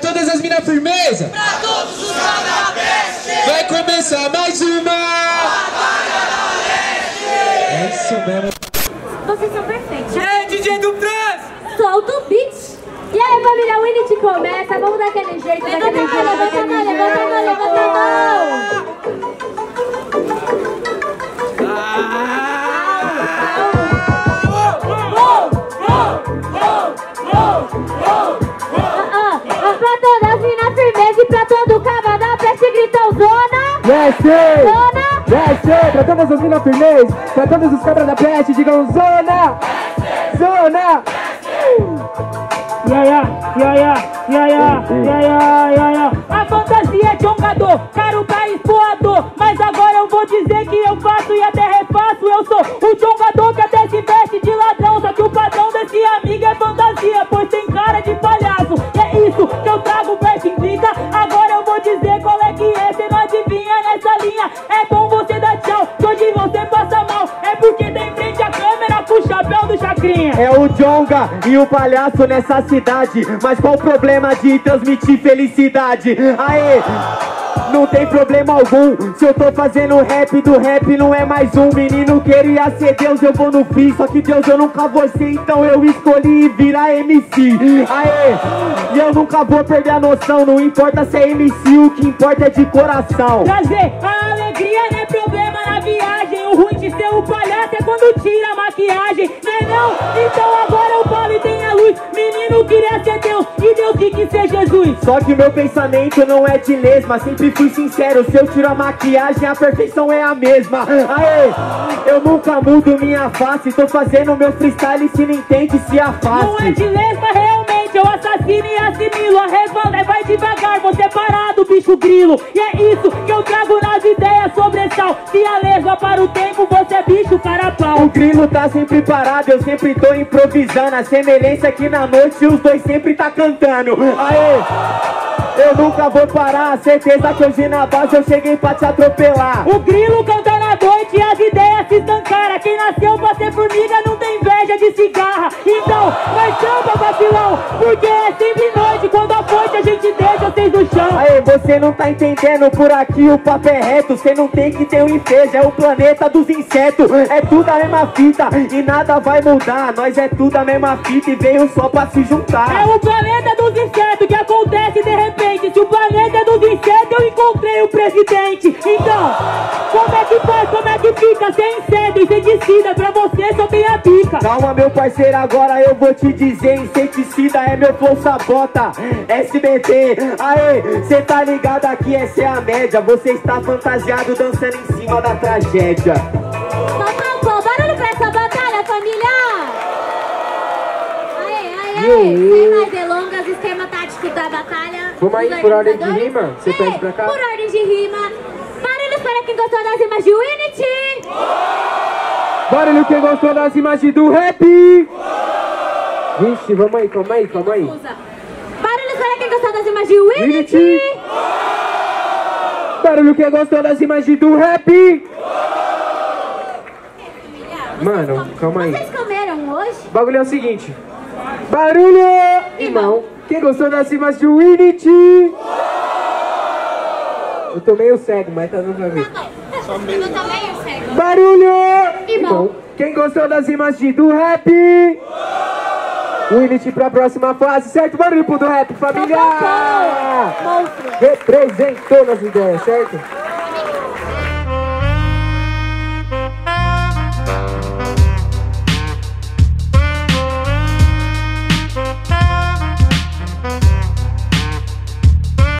Todas as minas firmeza, pra todos os canabestes, vai começar mais uma Batalha da Leste. É isso mesmo. Vocês são perfeitos. É DJ do Trânsito. Solta o beat. E aí, família, Unity começa. Vamos daquele jeito, levanta daquele jeito. Levanta a mão. Desce, pra todas as minas firmeza, pra todos os cabras da peste, digam zona, zona. A fantasia de Jongador, caro tá expoador, mas agora eu vou dizer que eu faço e até refaço. Eu sou o Jongador que até se veste de ladrão, só que o padrão desse amigo é fantasia, pois tem cara de palhaço. E é isso que eu trago pra esse vida. Agora eu vou dizer qual é que é, cê não adivinha nessa linha. É bom você dar tchau, que hoje você passa mal. É porque tem frente à câmera com o chapéu do Chacrinha. É o Jonga e o palhaço nessa cidade, mas qual o problema de transmitir felicidade? Aê! Não tem problema algum, se eu tô fazendo rap, do rap não é mais um. Menino queria ser Deus, eu vou no fim, só que Deus eu nunca vou ser, então eu escolhi virar MC. Aê, e eu nunca vou perder a noção, não importa se é MC, o que importa é de coração. Prazer, a alegria não é problema na viagem, o ruim de ser o palhaço é quando tira a maquiagem, né não? Então agora o Paulo tem a luz, menino queria ser Deus, e Deus que ser Jesus. Só que meu pensamento não é de lesma, sempre fui sincero, se eu tiro a maquiagem a perfeição é a mesma. Aê, eu nunca mudo minha face, tô fazendo meu freestyle, se não entende se afaste. Não é de lesma realmente, eu assassino e assimilo, a revolta vai devagar, você é parado, bicho grilo. E é isso que eu trago nas ideias sobre sal, se a lesma para o tempo você é bicho carapau. O grilo tá sempre parado, eu sempre tô improvisando, a semelhança é que na noite os dois sempre tá cantando. Aê, eu nunca vou parar, certeza que hoje na base eu cheguei pra te atropelar. O grilo canta na noite e as ideias se estancaram. Quem nasceu pra ser formiga não tem inveja de cigarra. Então, vai chama vacilão, porque é sempre noite, quando a fonte a gente deixa vocês no chão. Aê, você não tá entendendo, por aqui o papo é reto, cê não tem que ter um enfejo, é o planeta dos insetos. É tudo a mesma fita e nada vai mudar, nós é tudo a mesma fita e veio só pra se juntar. É o planeta dos insetos que acontece de repente, se o planeta dos insetos eu encontrei o presidente. Então, como é que faz, como é que fica, sem inseto e sem decida, pra você só tem a pica. Calma meu parceiro, agora eu vou te dizer, inseticida é meu flow sabota, SBT. Aê, cê tá ligado, aqui essa é a média, você está fantasiado dançando em cima da tragédia. Papai, barulho pra essa batalha, família. Sem mais delongas, esquema tático da batalha. Vamos aí, por ordem de rima? Você pede pra cá? Por ordem de rima. Barulhos para quem gostou das rimas de Unity. Barulho quem gostou das rimas do rap. Vixe, vamos aí, calma aí, calma aí. Barulhos para quem gostou das rimas de Unity. Barulho quem gostou das rimas do rap. Mano, calma aí. Vocês comeram hoje? O bagulho é o seguinte. Barulho, irmão. Quem gostou das rimas de Winnit? Eu tô meio cego, mas tá dando pra ver. Tá bom. Eu tô meio cego. Barulho, irmão. Quem gostou das rimas do rap? Winnit pra próxima fase, certo? Barulho pro do rap, família! Representou nas ideias, certo?